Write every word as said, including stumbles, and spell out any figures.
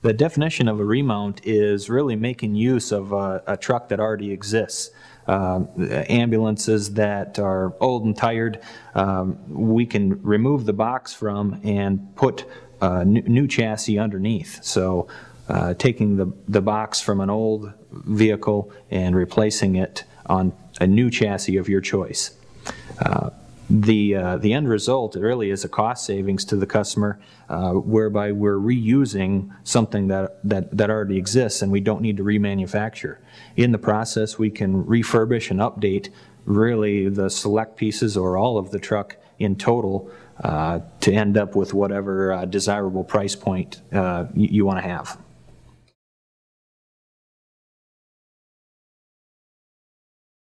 The definition of a remount is really making use of a, a truck that already exists. Uh, ambulances that are old and tired, um, we can remove the box from and put uh, new, new chassis underneath. So uh, taking the, the box from an old vehicle and replacing it on a new chassis of your choice. Uh, The, uh, the end result really is a cost savings to the customer, uh, whereby we're reusing something that, that, that already exists and we don't need to remanufacture. In the process, we can refurbish and update really the select pieces or all of the truck in total uh, to end up with whatever uh, desirable price point uh, you, you want to have.